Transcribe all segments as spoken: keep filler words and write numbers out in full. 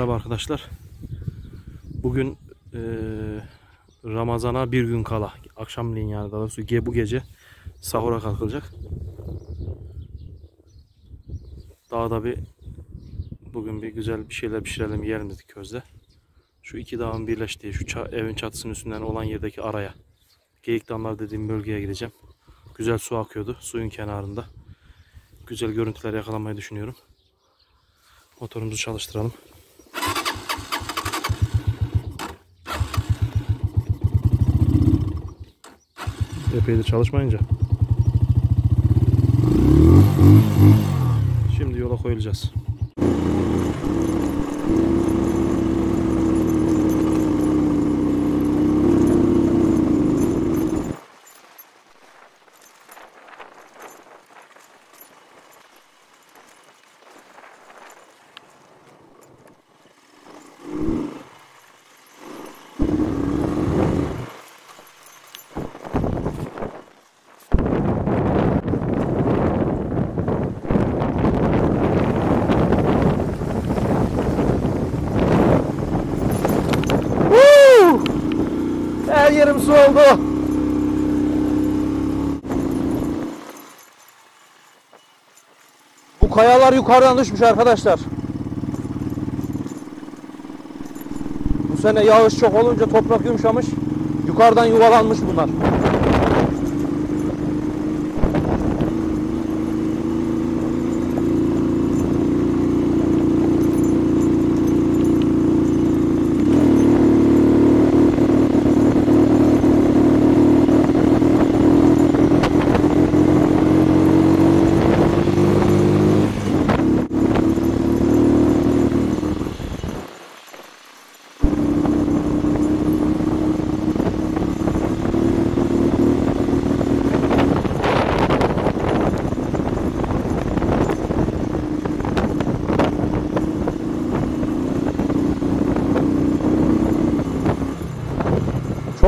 Merhaba arkadaşlar. Bugün e, Ramazan'a bir gün kala, akşamleyin yani daha doğrusu bu gece sahura kalkılacak. Dağda bir bugün bir güzel bir şeyler pişirelim, yiyelim dedik közde. Şu iki dağın birleştiği, şu ça, evin çatısının üstünden olan yerdeki araya, Geyik Damlar dediğim bölgeye gideceğim. Güzel su akıyordu suyun kenarında. Güzel görüntüler yakalamayı düşünüyorum. Motorumuzu çalıştıralım. Epeydir çalışmayınca. Şimdi yola koyulacağız. Yerim su oldu. Bu kayalar yukarıdan düşmüş arkadaşlar. Bu sene yağış çok olunca toprak yumuşamış. Yukarıdan yuvalanmış bunlar.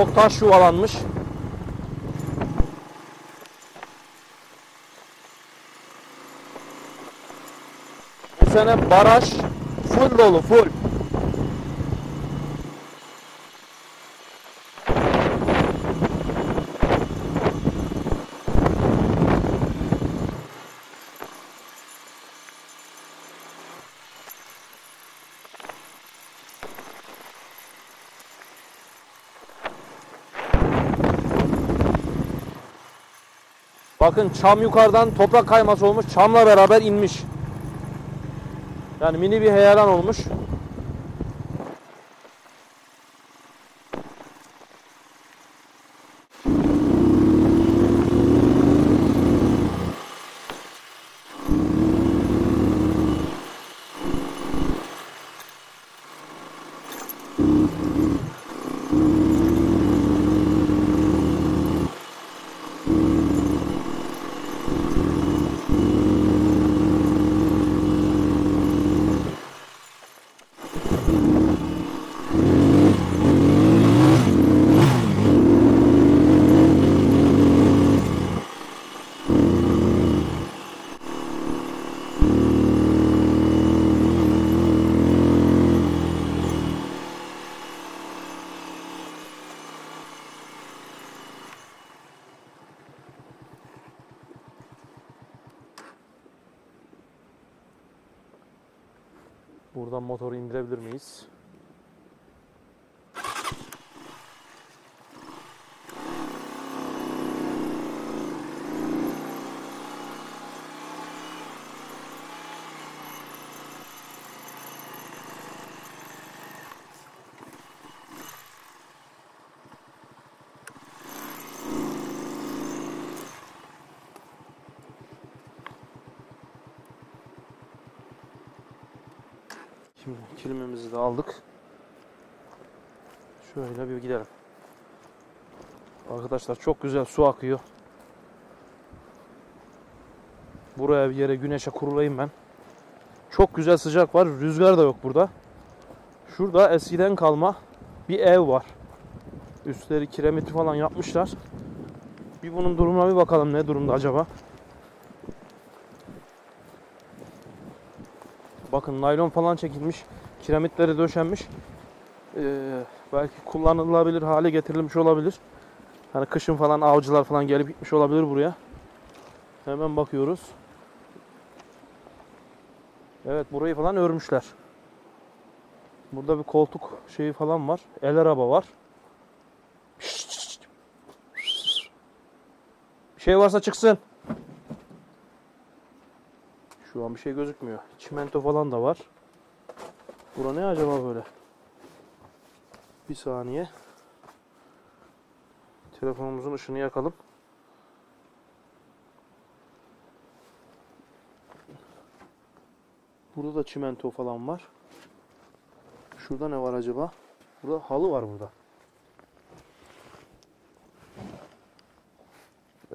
Çok taş yuvalanmış. Bu sene baraj full dolu, full. Bakın çam yukarıdan toprak kayması olmuş. Çamla beraber inmiş. Yani mini bir heyelan olmuş. Buradan motoru indirebilir miyiz? Şimdi kilimimizi de aldık. Şöyle bir gidelim. Arkadaşlar çok güzel su akıyor. Buraya bir yere güneşe kurulayım ben. Çok güzel sıcak var. Rüzgar da yok burada. Şurada eskiden kalma bir ev var. Üstleri kiremiti falan yapmışlar. Bir bunun durumuna bir bakalım ne durumda acaba. Bakın naylon falan çekilmiş. kiremitlere döşenmiş. Ee, belki kullanılabilir hale getirilmiş olabilir. Hani kışın falan avcılar falan gelip gitmiş olabilir buraya. Hemen bakıyoruz. Evet, burayı falan örmüşler. Burada bir koltuk şeyi falan var. El araba var. Bir şey varsa çıksın. Şu an bir şey gözükmüyor. Çimento falan da var. Bura ne acaba böyle? Bir saniye. Telefonumuzun ışını yakalım. Burada da çimento falan var. Şurada ne var acaba? Burada halı var burada.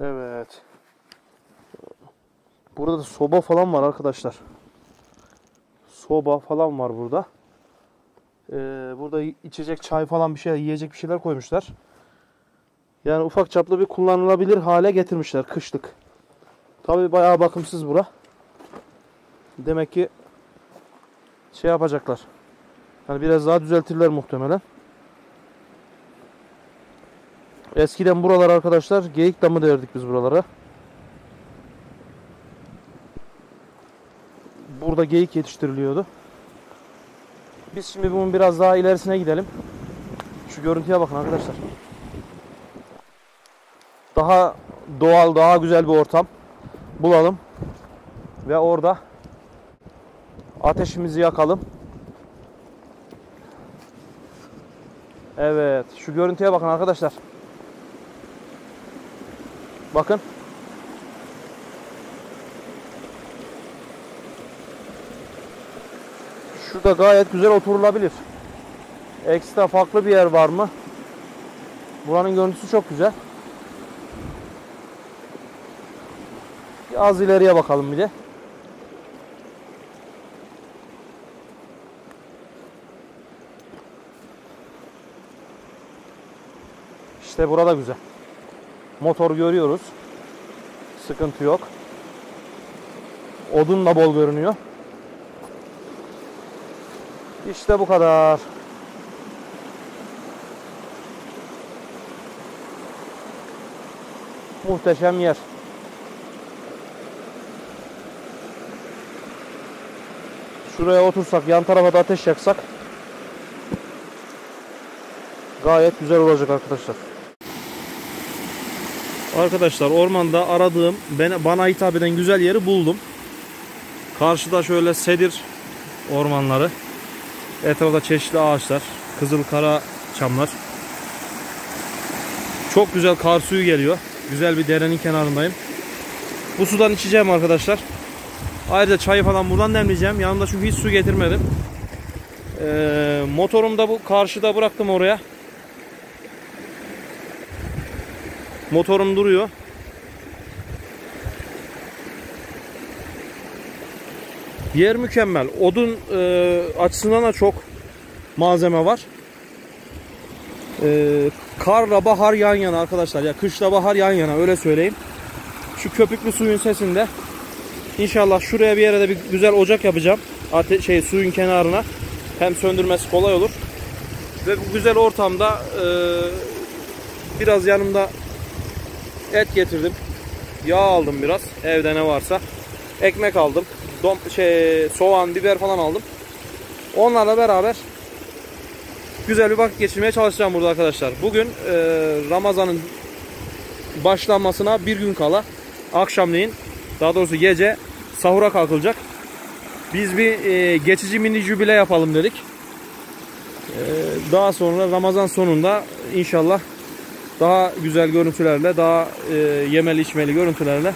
Evet. Burada da soba falan var arkadaşlar. Soba falan var burada. Ee, burada içecek çay falan bir şey, yiyecek bir şeyler koymuşlar. Yani ufak çaplı bir kullanılabilir hale getirmişler kışlık. Tabii bayağı bakımsız bura. Demek ki şey yapacaklar. Yani biraz daha düzeltirler muhtemelen. Eskiden buralar arkadaşlar geyik damı derdik biz buralara. Burada geyik yetiştiriliyordu. Biz şimdi bunun biraz daha ilerisine gidelim. Şu görüntüye bakın arkadaşlar. Daha doğal, daha güzel bir ortam bulalım. Ve orada ateşimizi yakalım. Evet, şu görüntüye bakın arkadaşlar. Bakın. Şurada gayet güzel oturulabilir. Ekstra farklı bir yer var mı? Buranın görüntüsü çok güzel. Az ileriye bakalım bir de. İşte burada güzel. Motor görüyoruz. Sıkıntı yok. Odun da bol görünüyor. İşte bu kadar. Muhteşem yer. Şuraya otursak, yan tarafa da ateş yaksak gayet güzel olacak arkadaşlar. Arkadaşlar, ormanda aradığım, bana hitap eden güzel yeri buldum. Karşıda şöyle sedir ormanları. Etrafta çeşitli ağaçlar. Kızıl kara çamlar. Çok güzel kar suyu geliyor. Güzel bir derenin kenarındayım. Bu sudan içeceğim arkadaşlar. Ayrıca çayı falan buradan demleyeceğim. Yanımda çünkü hiç su getirmedim. Ee, motorumu da bu karşıda bıraktım oraya. Motorum duruyor. Yer mükemmel. Odun e, açısından da çok malzeme var. E, karla bahar yan yana arkadaşlar. Ya kışla bahar yan yana, öyle söyleyeyim. Şu köpüklü suyun sesinde. İnşallah şuraya bir yere de bir güzel ocak yapacağım. Ate şey suyun kenarına. Hem söndürmesi kolay olur. Ve bu güzel ortamda e, biraz yanımda et getirdim. Yağ aldım biraz. Evde ne varsa. Ekmek aldım. Dom, şey, soğan, biber falan aldım. Onlarla beraber güzel bir vakit geçirmeye çalışacağım burada arkadaşlar. Bugün e, Ramazan'ın başlanmasına bir gün kala akşamleyin, daha doğrusu gece sahura kalkılacak. Biz bir e, geçici mini jübile yapalım dedik. E, daha sonra Ramazan sonunda inşallah daha güzel görüntülerle, daha e, yemeli içmeli görüntülerle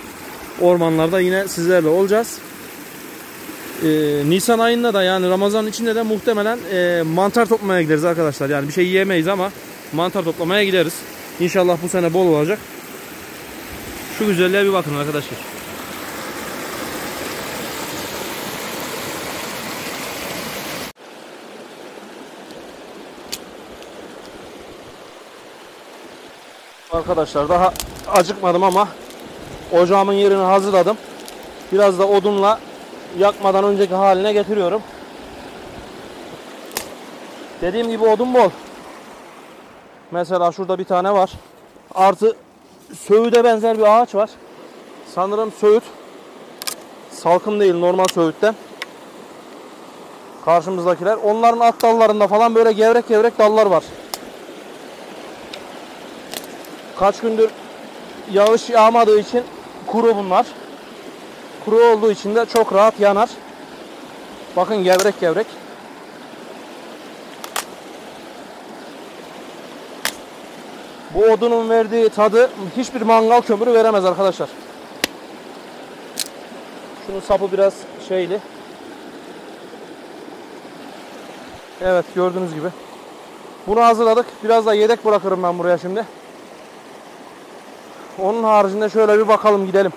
ormanlarda yine sizlerle olacağız. Ee, Nisan ayında da, yani Ramazan'ın içinde de muhtemelen e, mantar toplamaya gideriz arkadaşlar. Yani bir şey yiyemeyiz ama mantar toplamaya gideriz. İnşallah bu sene bol olacak. Şu güzelliğe bir bakın arkadaşlar. Arkadaşlar, daha acıkmadım ama ocağımın yerini hazırladım. Biraz da odunla yakmadan önceki haline getiriyorum. Dediğim gibi odun bol. Mesela şurada bir tane var. Artı söğüde benzer bir ağaç var. Sanırım söğüt. Salkım değil, normal söğütten. Karşımızdakiler. Onların alt dallarında falan böyle gevrek gevrek dallar var. Kaç gündür yağış yağmadığı için kuru bunlar. Kuru olduğu için de çok rahat yanar. Bakın gevrek gevrek. Bu odunun verdiği tadı hiçbir mangal kömürü veremez arkadaşlar. Şunun sapı biraz şeyli. Evet, gördüğünüz gibi. Bunu hazırladık. Biraz da yedek bırakırım ben buraya şimdi. Onun haricinde şöyle bir bakalım, gidelim.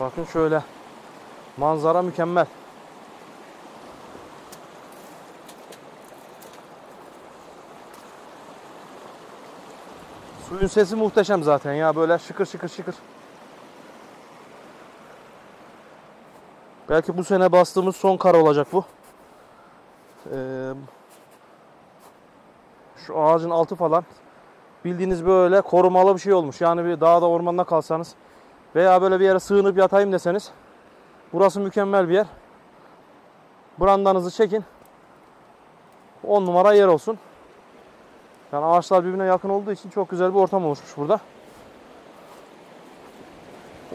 Bakın şöyle. Manzara mükemmel. Suyun sesi muhteşem zaten ya. Böyle şıkır şıkır şıkır. Belki bu sene bastığımız son kar olacak bu. Ee, şu ağacın altı falan. Bildiğiniz böyle korumalı bir şey olmuş. Yani bir dağda ormanda kalsanız veya böyle bir yere sığınıp yatayım deseniz, burası mükemmel bir yer. Brandanızı çekin. on numara yer olsun. Yani ağaçlar birbirine yakın olduğu için çok güzel bir ortam oluşmuş burada.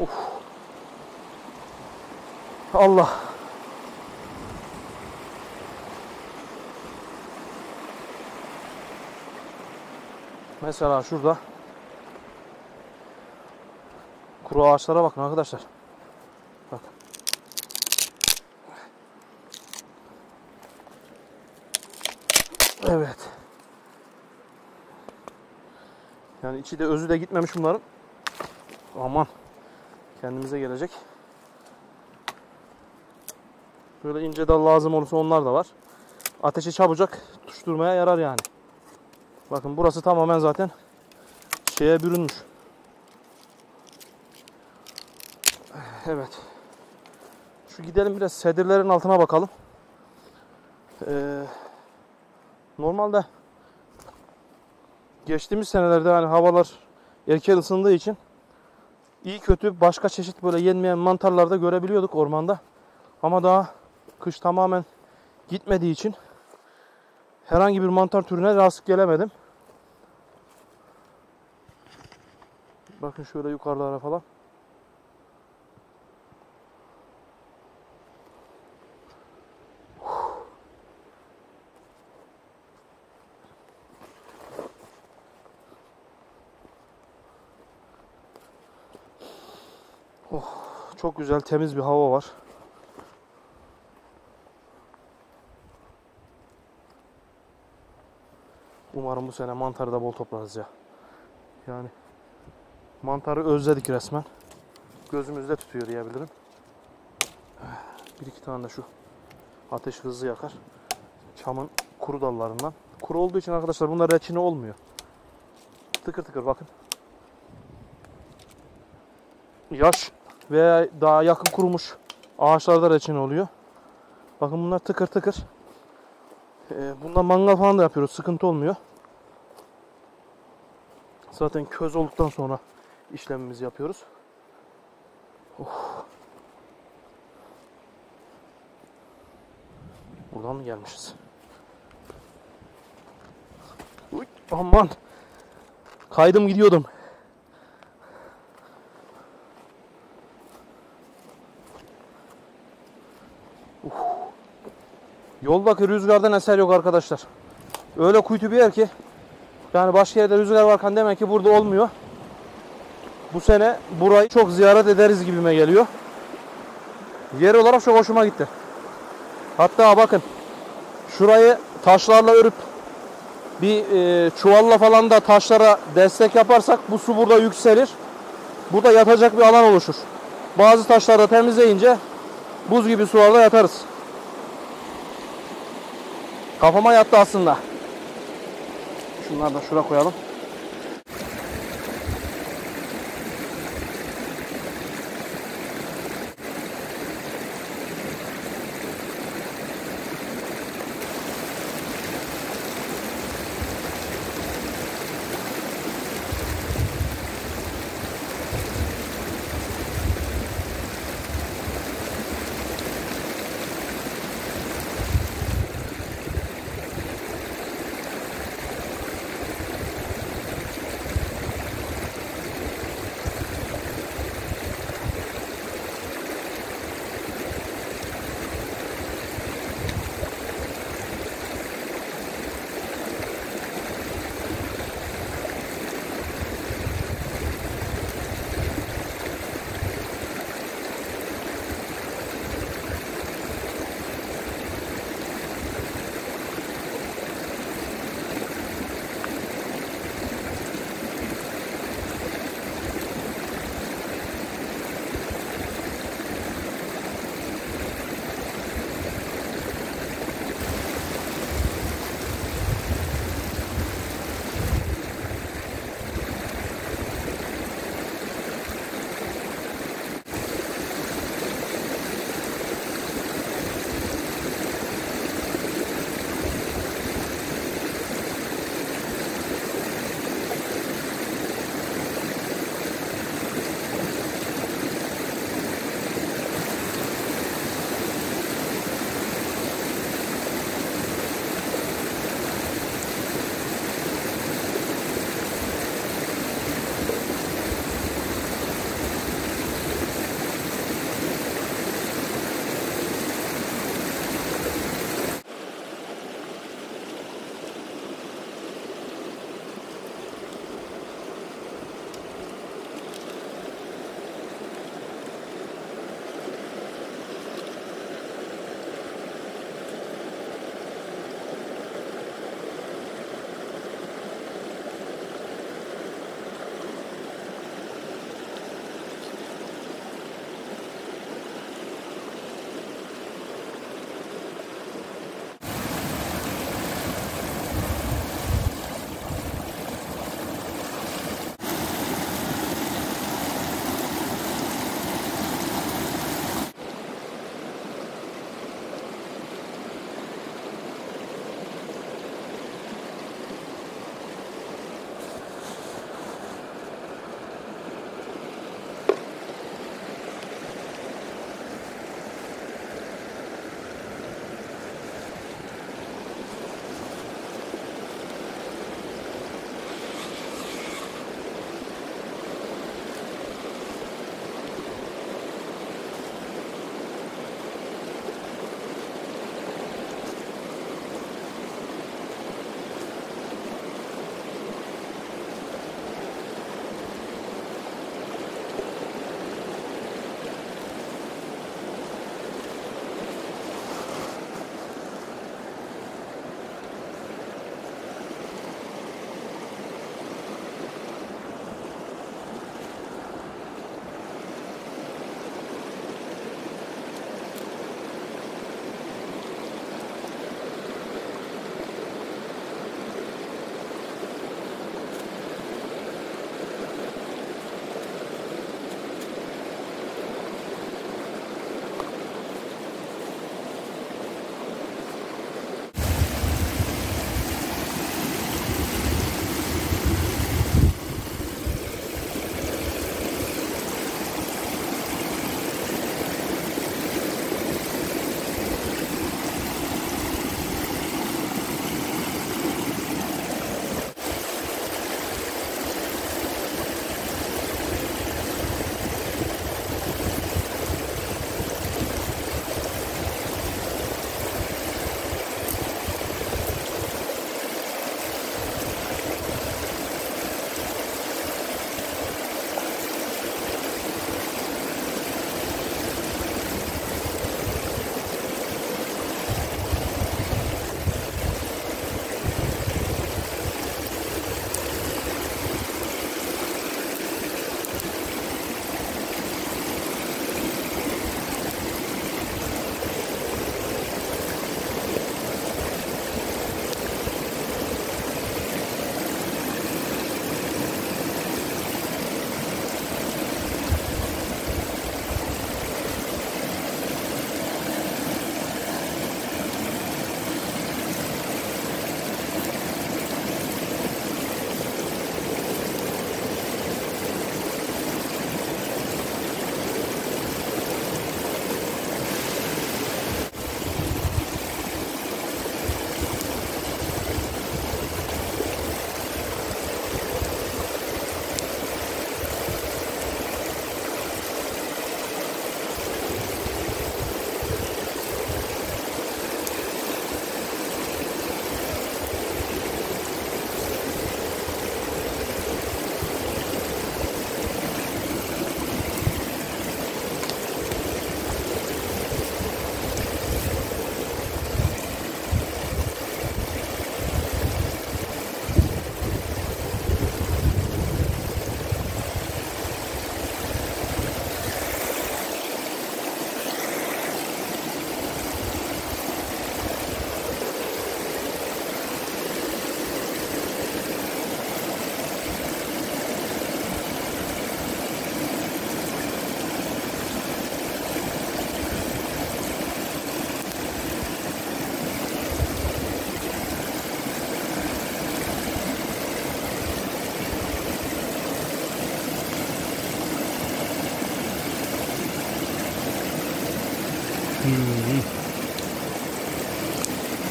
Of. Allah. Mesela şurada kuru ağaçlara bakın arkadaşlar. Bak. Evet. Yani içi de özü de gitmemiş bunların. Aman. Kendimize gelecek. Böyle ince dal lazım olursa onlar da var. Ateşi çabucak tutuşturmaya yarar yani. Bakın burası tamamen zaten şeye bürünmüş. Evet. Şu gidelim biraz sedirlerin altına bakalım. Ee, normalde geçtiğimiz senelerde hani havalar erken ısındığı için iyi kötü başka çeşit böyle yenmeyen mantarlarda görebiliyorduk ormanda. Ama daha kış tamamen gitmediği için herhangi bir mantar türüne rast gelemedim. Bakın şöyle yukarılara falan. Oh, çok güzel temiz bir hava var. Umarım bu sene mantarı da bol toplarız ya. Yani mantarı özledik resmen. Gözümüzde tutuyor diyebilirim. Bir iki tane de şu ateş hızlı yakar. Çamın kuru dallarından. Kuru olduğu için arkadaşlar bunlar reçine olmuyor. Tıkır tıkır bakın. Yaş veya daha yakın kurumuş ağaçlarda reçine oluyor. Bakın bunlar tıkır tıkır. Bundan mangal falan da yapıyoruz. Sıkıntı olmuyor. Zaten köz olduktan sonra işlemimizi yapıyoruz. Oh. Buradan mı gelmişiz? Uy, aman. Kaydım gidiyordum. Yoldaki rüzgardan eser yok arkadaşlar. Öyle kuytu bir yer ki, yani başka yerde rüzgar varken demek ki burada olmuyor. Bu sene burayı çok ziyaret ederiz gibime geliyor. Yer olarak çok hoşuma gitti. Hatta bakın şurayı taşlarla örüp bir e, çuvalla falan da taşlara destek yaparsak bu su burada yükselir. Burada yatacak bir alan oluşur. Bazı taşları da temizleyince buz gibi sularda yatarız. Kafama yattı aslında. Şunları da şuraya koyalım.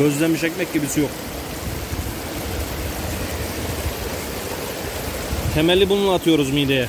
Közlenmiş ekmek gibisi yok. Temeli bununla atıyoruz mideye.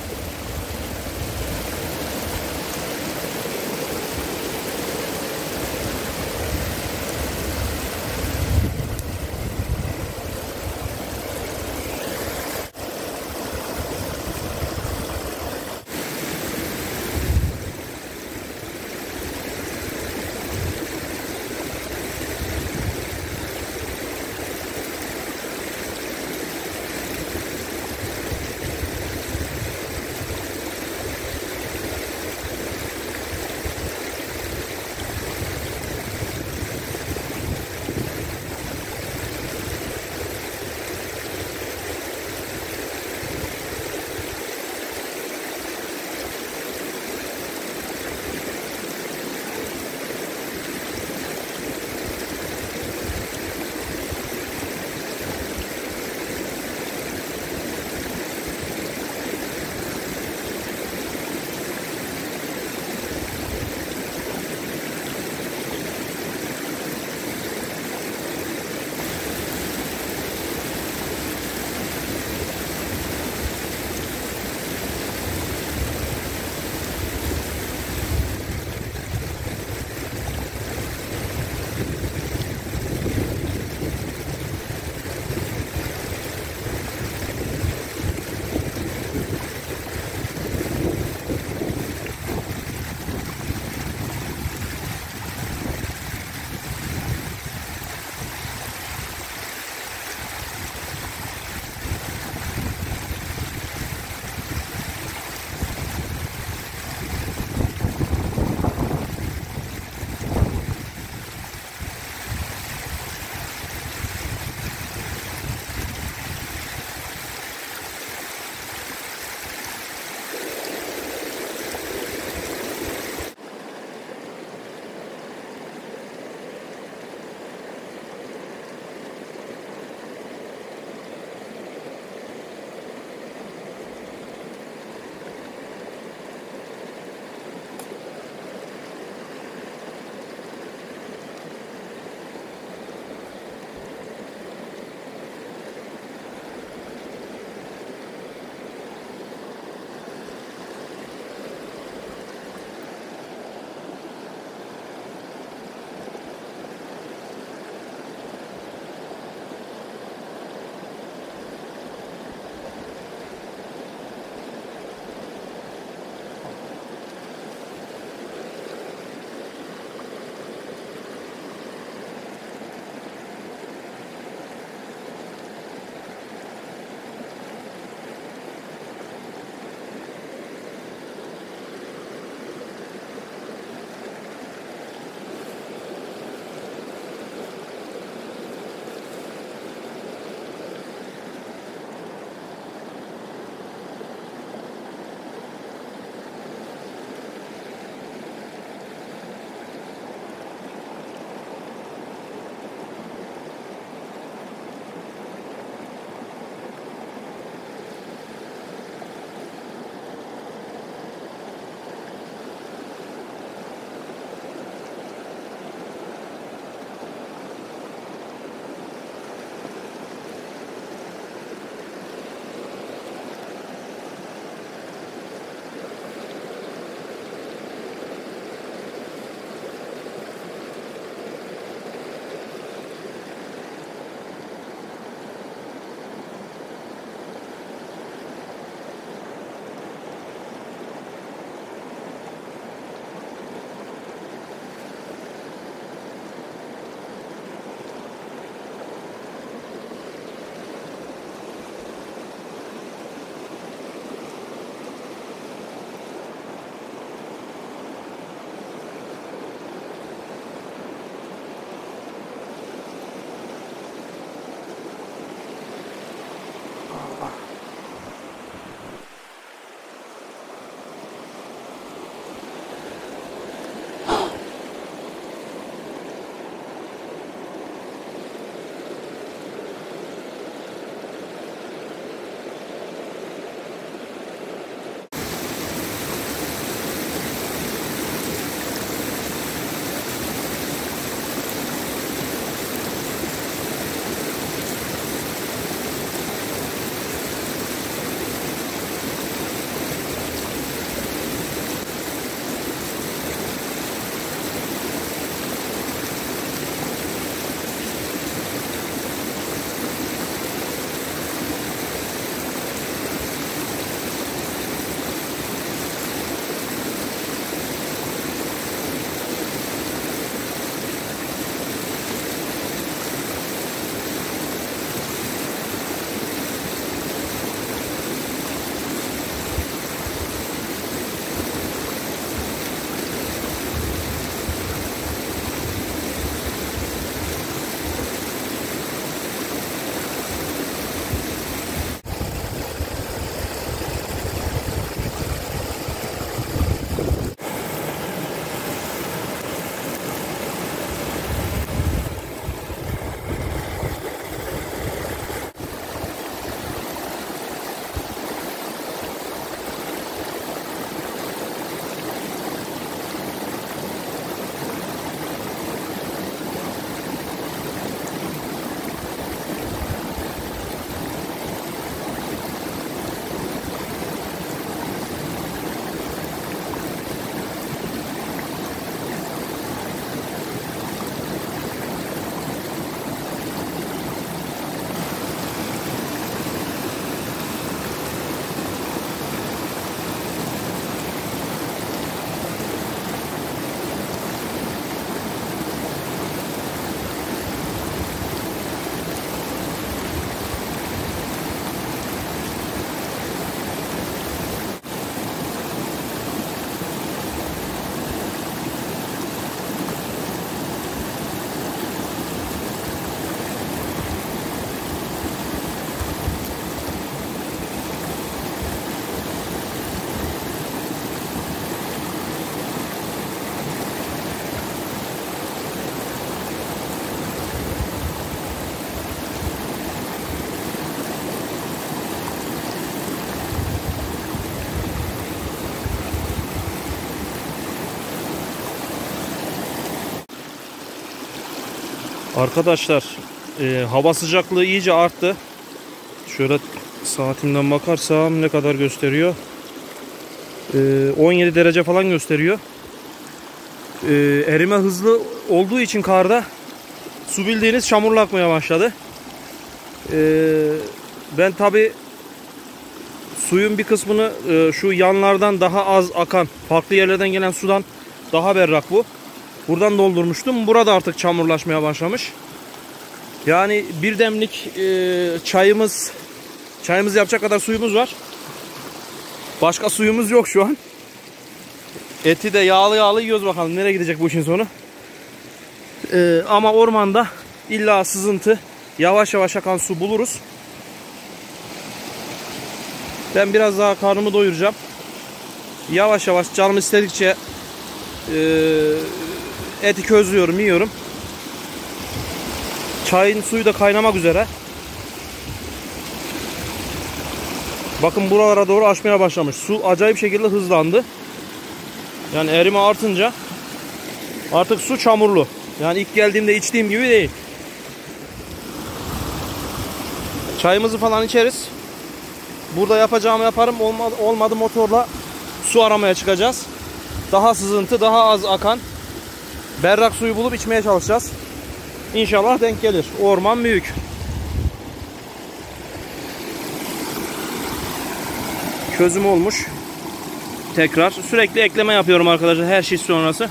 Arkadaşlar e, hava sıcaklığı iyice arttı. Şöyle saatimden bakarsam ne kadar gösteriyor? E, on yedi derece falan gösteriyor. E, erime hızlı olduğu için karda su bildiğiniz çamurla akmaya başladı. E, ben tabi suyun bir kısmını e, şu yanlardan daha az akan farklı yerlerden gelen sudan daha berrak bu. Buradan doldurmuştum. Burada artık çamurlaşmaya başlamış. Yani bir demlik e, çayımız, çayımızı yapacak kadar suyumuz var. Başka suyumuz yok şu an. Eti de yağlı yağlı yiyoruz, bakalım nereye gidecek bu işin sonu. E, ama ormanda illa sızıntı, yavaş yavaş akan su buluruz. Ben biraz daha karnımı doyuracağım. Yavaş yavaş canım istedikçe e, eti közlüyorum, yiyorum. Çayın suyu da kaynamak üzere. Bakın buralara doğru aşmaya başlamış. Su acayip şekilde hızlandı. Yani erime artınca artık su çamurlu. Yani ilk geldiğimde içtiğim gibi değil. Çayımızı falan içeriz. Burada yapacağımı yaparım. Olmadı, olmadı motorla su aramaya çıkacağız. Daha sızıntı, daha az akan berrak suyu bulup içmeye çalışacağız. İnşallah denk gelir. Orman büyük. Közüm olmuş. Tekrar sürekli ekleme yapıyorum arkadaşlar, her şey sonrası.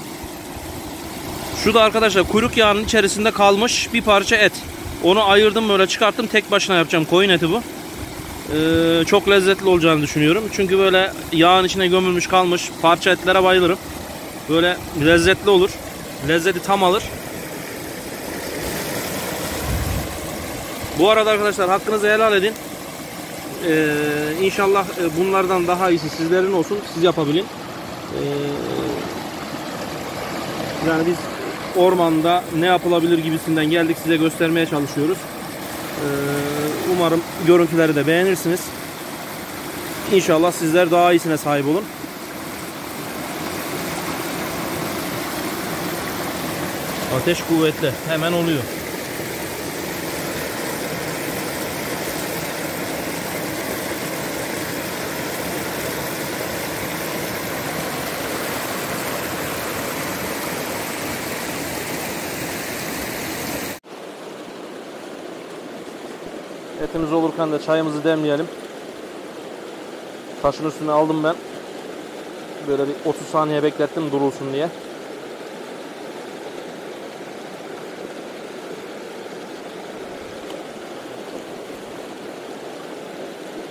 Şu da arkadaşlar kuyruk yağının içerisinde kalmış bir parça et. Onu ayırdım, böyle çıkarttım. Tek başına yapacağım. Koyun eti bu. Ee, çok lezzetli olacağını düşünüyorum. Çünkü böyle yağın içine gömülmüş kalmış parça etlere bayılırım. Böyle lezzetli olur. Lezzeti tam alır. Bu arada arkadaşlar hakkınızı helal edin. Ee, inşallah bunlardan daha iyisi sizlerin olsun. Siz yapabilin. Ee, yani biz ormanda ne yapılabilir gibisinden geldik, size göstermeye çalışıyoruz. Ee, umarım görüntüleri de beğenirsiniz. İnşallah sizler daha iyisine sahip olun. Ateş kuvvetli. Hemen oluyor. Etimiz olurken de çayımızı demleyelim. Taşın üstüne aldım ben. Böyle bir otuz saniye beklettim durulsun diye.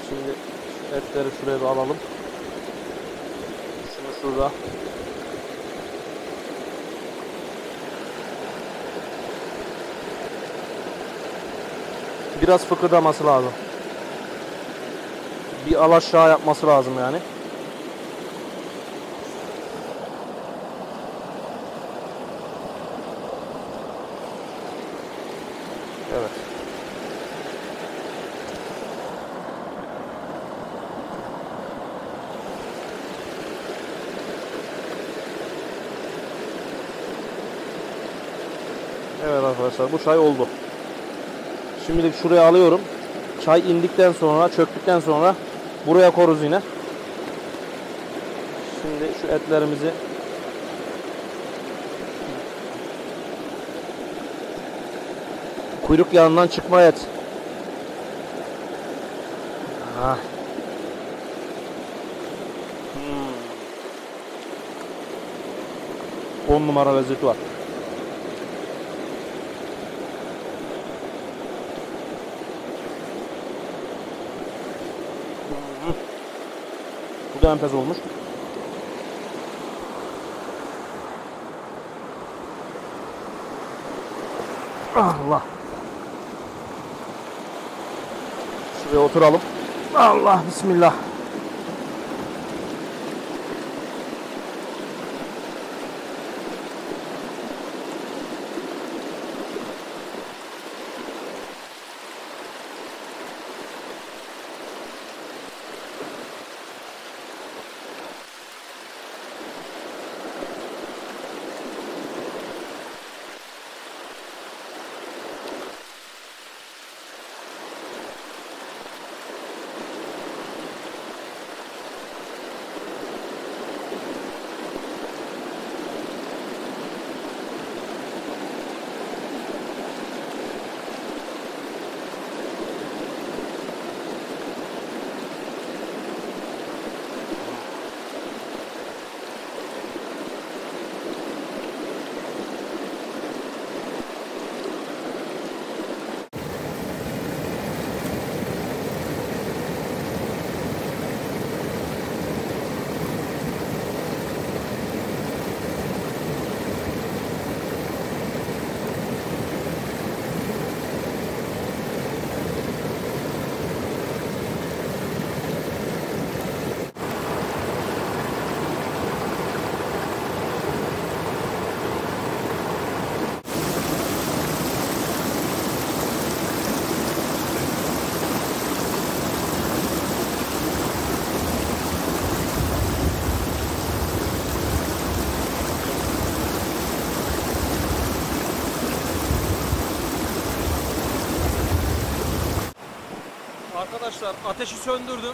Şimdi etleri şuraya bir alalım. Şunu şurada. Biraz fıkırdaması lazım. Bir alaşağı yapması lazım yani. Evet. Evet arkadaşlar, bu çay oldu. Şimdilik şuraya alıyorum. Çay indikten sonra, çöktükten sonra buraya koruz yine. Şimdi şu etlerimizi kuyruk yağından çıkma et. Ha. Hmm. on numara lezzeti var. Enfes olmuş. Allah. Şuraya oturalım. Allah, bismillah. arkadaşlar ateşi söndürdüm.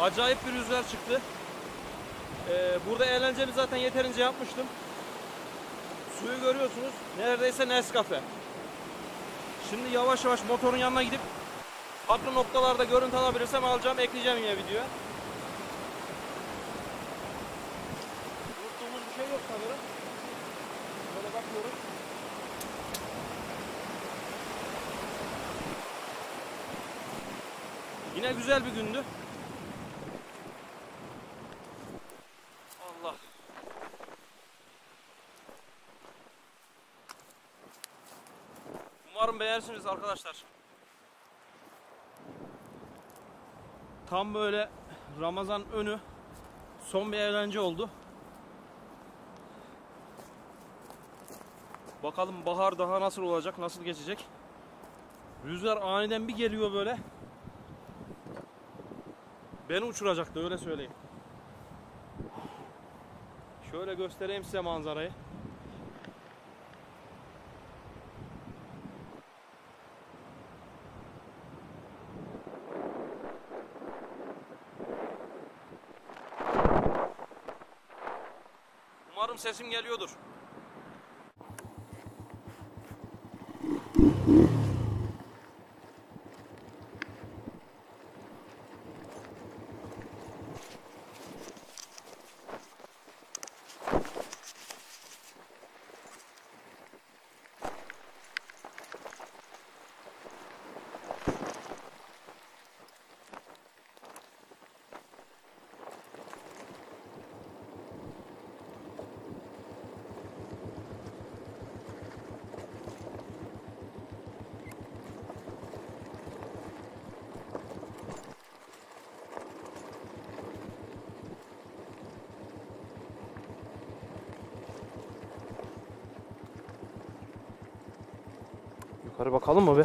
Acayip bir rüzgar çıktı. Ee, burada eğlencemi zaten yeterince yapmıştım. Suyu görüyorsunuz. Neredeyse Nescafe. Şimdi yavaş yavaş motorun yanına gidip farklı noktalarda görüntü alabilirsem alacağım, ekleyeceğim yine videoya. Unuttuğumuz bir şey yok sanırım. Böyle bakıyoruz. Yine güzel bir gündü. Allah. Umarım beğenirsiniz arkadaşlar. Tam böyle Ramazan önü son bir eğlence oldu. Bakalım bahar daha nasıl olacak, nasıl geçecek. Rüzgar aniden bir geliyor böyle. Beni uçuracaktı, öyle söyleyeyim. Şöyle göstereyim size manzarayı. Umarım sesim geliyordur. Yukarı bakalım mı be?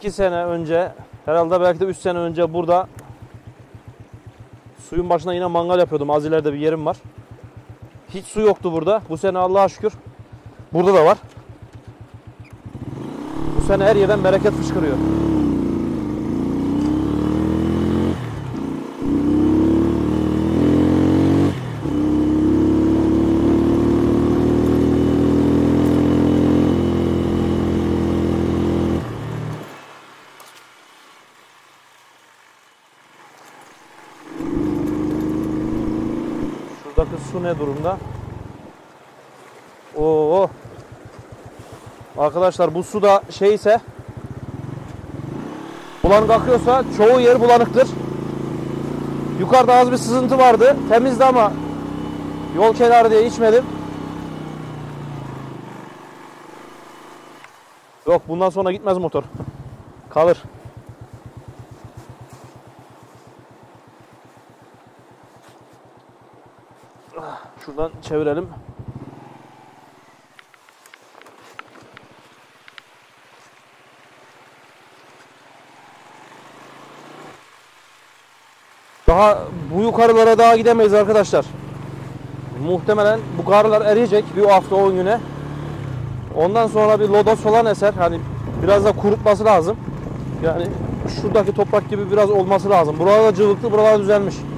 iki sene önce Herhalde belki de üç sene önce burada suyun başına yine mangal yapıyordum. Az ileride bir yerim var. Hiç su yoktu burada. Bu sene Allah'a şükür burada da var. Bu sene her yerden bereket fışkırıyor. Su ne durumda? Oo. Arkadaşlar bu su da şeyse, bulanık akıyorsa çoğu yer bulanıktır. Yukarıda az bir sızıntı vardı. Temizdi ama yol kenarı diye içmedim. Yok, bundan sonra gitmez motor. Kalır. Şuradan çevirelim. Daha bu yukarılara daha gidemeyiz arkadaşlar. Muhtemelen bu karlar eriyecek bir hafta on güne. Ondan sonra bir lodos falan eser. Hani biraz da kurutması lazım. Yani şuradaki toprak gibi biraz olması lazım. Buralar da cıvıklı, buralar düzelmiş.